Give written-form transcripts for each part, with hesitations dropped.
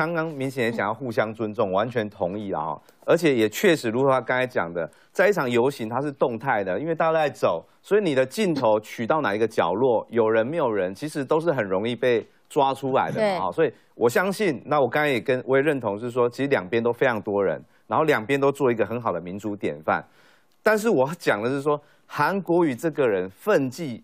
刚刚明显想要互相尊重，完全同意啦哈。而且也确实如他刚才讲的，在一场游行它是动态的，因为大家在走，所以你的镜头取到哪一个角落，有人没有人，其实都是很容易被抓出来的嘛。所以我相信，那我刚才也跟我也认同是说，其实两边都非常多人，然后两边都做一个很好的民主典范。但是我讲的是说，韩国瑜这个人分际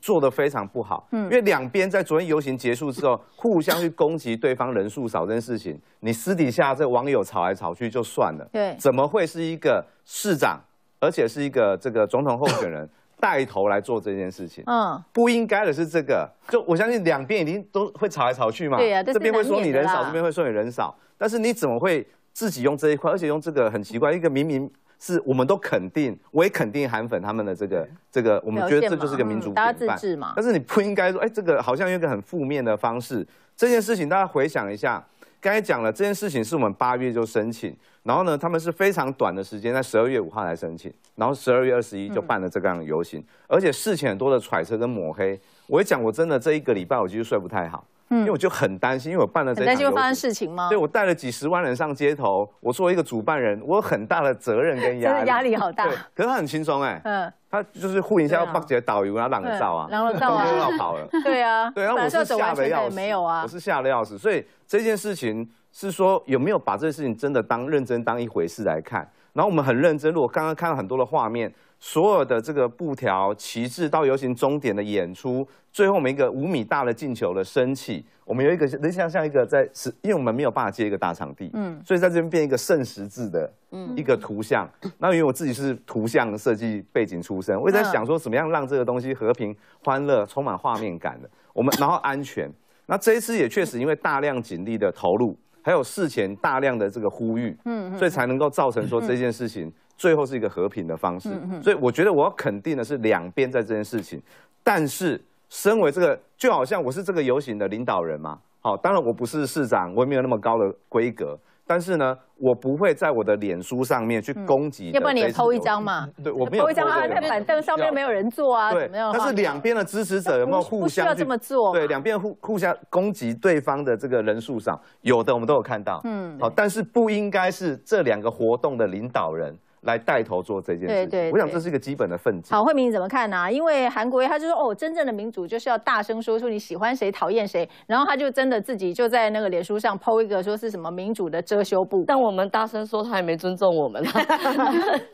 做得非常不好，因为两边在昨天游行结束之后，互相去攻击对方人数少这件事情，你私底下这网友吵来吵去就算了，对，怎么会是一个市长，而且是一个这个总统候选人带头来做这件事情？嗯，不应该的是这个，就我相信两边一定都会吵来吵去嘛，对呀，这边会说你人少，这边会说你人少，但是你怎么会自己用这一块，而且用这个很奇怪，一个明明 是我们都肯定，我也肯定韩粉他们的这个，我们觉得这就是个民主典范，大家自治嘛。但是你不应该说，哎，这个好像有一个很负面的方式。这件事情大家回想一下，刚才讲了，这件事情是我们8月就申请，然后呢，他们是非常短的时间，在12月5号来申请，然后12月21就办了这样游行，而且事前很多的揣测跟抹黑。我也讲，我真的这一个礼拜我其实睡不太好。 因为我就很担心，因为我办了这场游行，很担心会发生事情吗？对，我带了几十万人上街头，我作为一个主办人，我有很大的责任跟压力，真的压力好大。对，可是他很轻松哎，嗯，他就是护一下帮几个导游，然后让个照啊，然后照啊，绕跑了。对啊，对，然后我是吓得要死，没有啊，我是吓得要死。所以这件事情是说有没有把这件事情真的认真当一回事来看？然后我们很认真，如果刚刚看到很多的画面。 所有的这个布条、旗帜到游行终点的演出，最后我们一个5米大的进球的升起，我们有一个像一个在，因为我们没有办法接一个大场地，嗯，所以在这边变一个圣十字的一个图像。那因为我自己是图像设计背景出身，我也在想说怎么样让这个东西和平、欢乐、充满画面感的，我们然后安全。那这一次也确实因为大量警力的投入，还有事前大量的这个呼吁，所以才能够造成说这件事情 最后是一个和平的方式，所以我觉得我要肯定的是两边在这件事情，但是身为这个就好像我是这个游行的领导人嘛，好，当然我不是市长，我也没有那么高的规格，但是呢，我不会在我的脸书上面去攻击，要不然你也偷一张嘛，对，我没有偷一张啊，在板凳上面没有人坐啊，对，但是两边的支持者有没有互相不需要这么做，对，两边互相攻击对方的这个人数上，有的我们都有看到，嗯，好，但是不应该是这两个活动的领导人 来带头做这件事，对，我想这是一个基本的分歧。好，慧敏你怎么看呢、啊？因为韩国瑜他就说哦，真正的民主就是要大声说出你喜欢谁、讨厌谁，然后他就真的自己就在那个脸书上 po 一个说是什么民主的遮羞布。但我们大声说他也没尊重我们、啊，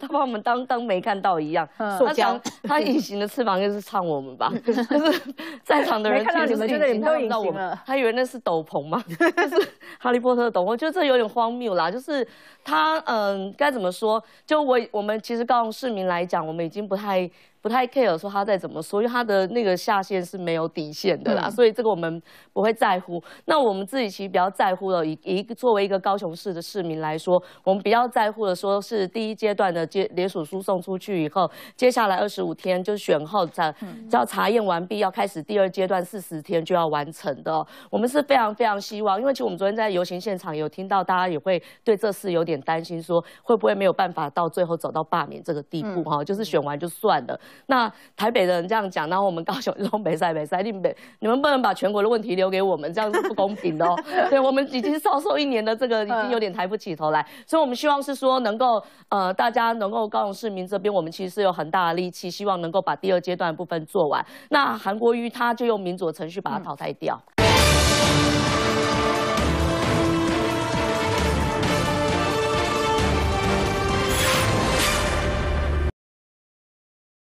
他把我们当没看到一样。塑胶，他隐形的翅膀就是唱我们吧，就是在场的人看到你们觉得你们都隐形了，他以为那是斗篷吗？就是哈利波特的斗篷，我觉得这有点荒谬啦。就是他该怎么说就 我们其实高雄市民来讲，我们已经不太 care 说他再怎么说，因为他的那个下限是没有底线的啦，所以这个我们不会在乎。那我们自己其实比较在乎的，以作为一个高雄市的市民来说，我们比较在乎的说是第一阶段的联署书送出去以后，接下来25天就选后查验完毕，要开始第二阶段40天就要完成的、哦。我们是非常非常希望，因为其实我们昨天在游行现场有听到大家也会对这次有点担心，说会不会没有办法到最后走到罢免这个地步哈、哦，就是选完就算了。 那台北的人这样讲，然后我们高雄就说没赛，你们不能把全国的问题留给我们，这样是不公平的哦。对，我们已经遭受1年的这个，已经有点抬不起头来，所以我们希望是说能够大家能够高雄市民这边，我们其实是有很大的力气，希望能够把第二阶段的部分做完。那韩国瑜他就用民主的程序把它淘汰掉。